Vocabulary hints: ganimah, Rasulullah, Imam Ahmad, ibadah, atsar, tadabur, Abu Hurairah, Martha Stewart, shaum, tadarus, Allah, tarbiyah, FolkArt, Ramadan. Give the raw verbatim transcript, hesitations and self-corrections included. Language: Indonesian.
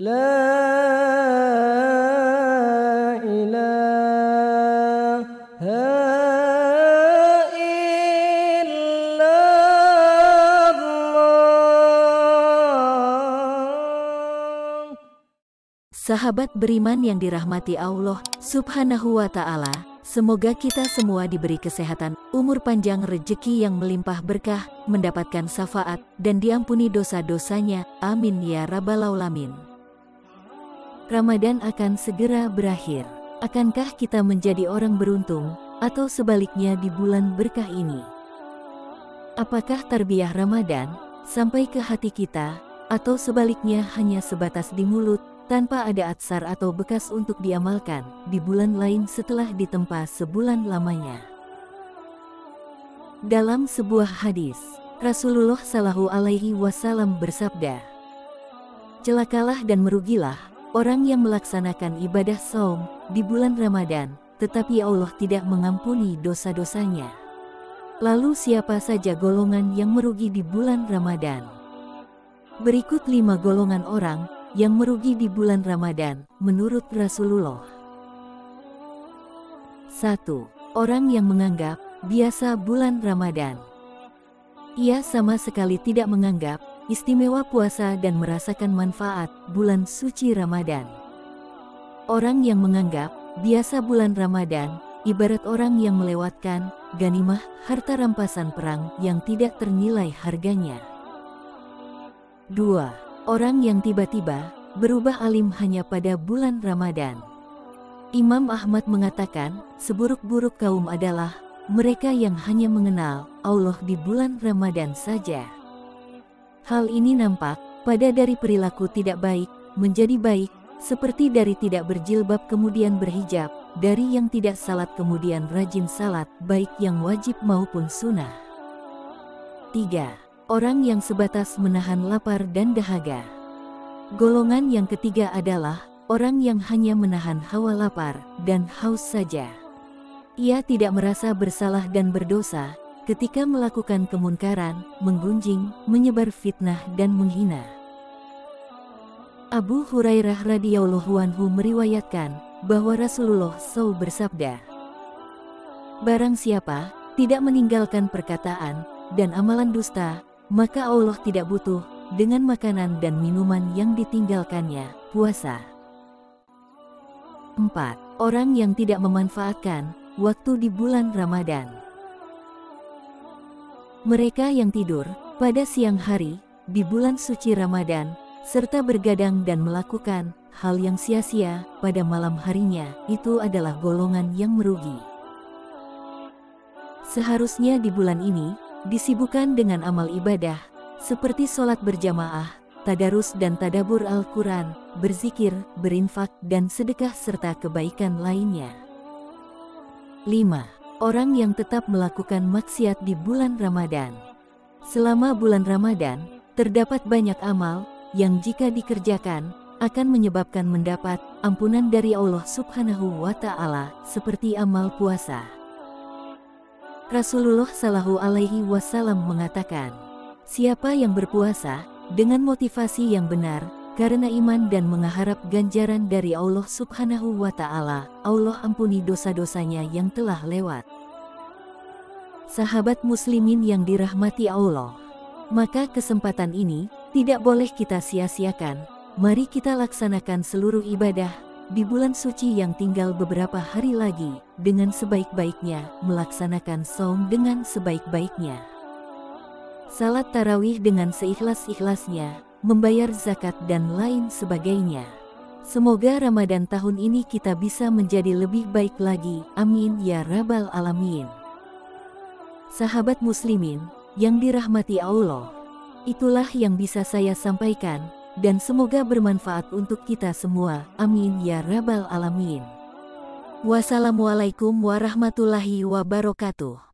La ilaha illallah. Sahabat beriman yang dirahmati Allah Subhanahu wa ta'ala, semoga kita semua diberi kesehatan, umur panjang, rezeki yang melimpah berkah, mendapatkan syafaat, dan diampuni dosa-dosanya. Amin ya rabbal alamin. Ramadan akan segera berakhir. Akankah kita menjadi orang beruntung, atau sebaliknya di bulan berkah ini? Apakah tarbiyah Ramadan sampai ke hati kita, atau sebaliknya hanya sebatas di mulut, tanpa ada atsar atau bekas untuk diamalkan di bulan lain setelah ditempa sebulan lamanya? Dalam sebuah hadis, Rasulullah Shallallahu Alaihi Wasallam bersabda, "Celakalah dan merugilah orang yang melaksanakan ibadah shaum di bulan Ramadan, tetapi Allah tidak mengampuni dosa-dosanya." Lalu siapa saja golongan yang merugi di bulan Ramadan? Berikut lima golongan orang yang merugi di bulan Ramadan menurut Rasulullah. satu. Orang yang menganggap biasa bulan Ramadan. Ia sama sekali tidak menganggap istimewa puasa dan merasakan manfaat bulan suci Ramadan. Orang yang menganggap biasa bulan Ramadan ibarat orang yang melewatkan ganimah, harta rampasan perang yang tidak ternilai harganya. Dua. Orang yang tiba-tiba berubah alim hanya pada bulan Ramadan. Imam Ahmad mengatakan, seburuk-buruk kaum adalah mereka yang hanya mengenal Allah di bulan Ramadan saja. Hal ini nampak pada dari perilaku tidak baik menjadi baik, seperti dari tidak berjilbab kemudian berhijab, dari yang tidak salat kemudian rajin salat, baik yang wajib maupun sunnah. Tiga. Orang yang sebatas menahan lapar dan dahaga. Golongan yang ketiga adalah orang yang hanya menahan hawa lapar dan haus saja. Ia tidak merasa bersalah dan berdosa ketika melakukan kemunkaran, menggunjing, menyebar fitnah dan menghina. Abu Hurairah radhiyallahu anhu meriwayatkan bahwa Rasulullah shallallahu alaihi wasallam bersabda, "Barang siapa tidak meninggalkan perkataan dan amalan dusta, maka Allah tidak butuh dengan makanan dan minuman yang ditinggalkannya, puasa." Empat. Orang yang tidak memanfaatkan waktu di bulan Ramadan. Mereka yang tidur pada siang hari di bulan suci Ramadan, serta bergadang dan melakukan hal yang sia-sia pada malam harinya, itu adalah golongan yang merugi. Seharusnya di bulan ini disibukkan dengan amal ibadah, seperti sholat berjamaah, tadarus dan tadabur Al-Quran, berzikir, berinfak, dan sedekah serta kebaikan lainnya. Lima. Orang yang tetap melakukan maksiat di bulan Ramadan. Selama bulan Ramadan, terdapat banyak amal yang jika dikerjakan akan menyebabkan mendapat ampunan dari Allah Subhanahu wa ta'ala, seperti amal puasa. Rasulullah Shallallahu Alaihi Wasallam mengatakan, "Siapa yang berpuasa dengan motivasi yang benar karena iman dan mengharap ganjaran dari Allah Subhanahu wa ta'ala, Allah ampuni dosa-dosanya yang telah lewat." Sahabat muslimin yang dirahmati Allah, maka kesempatan ini tidak boleh kita sia-siakan. Mari kita laksanakan seluruh ibadah di bulan suci yang tinggal beberapa hari lagi dengan sebaik-baiknya, melaksanakan shaum dengan sebaik-baiknya, salat tarawih dengan seikhlas-ikhlasnya, membayar zakat dan lain sebagainya. Semoga Ramadan tahun ini kita bisa menjadi lebih baik lagi. Amin ya rabbal alamin. Sahabat muslimin yang dirahmati Allah, itulah yang bisa saya sampaikan, dan semoga bermanfaat untuk kita semua. Amin ya rabbal alamin. Wassalamualaikum warahmatullahi wabarakatuh.